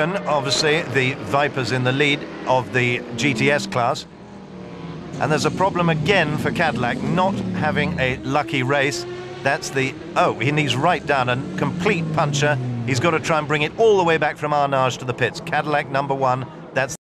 Obviously, the Vipers in the lead of the GTS class. And there's a problem again for Cadillac, not having a lucky race. That's the... Oh, he needs right down a complete puncher. He's got to try and bring it all the way back from Arnage to the pits. Cadillac number one, that's...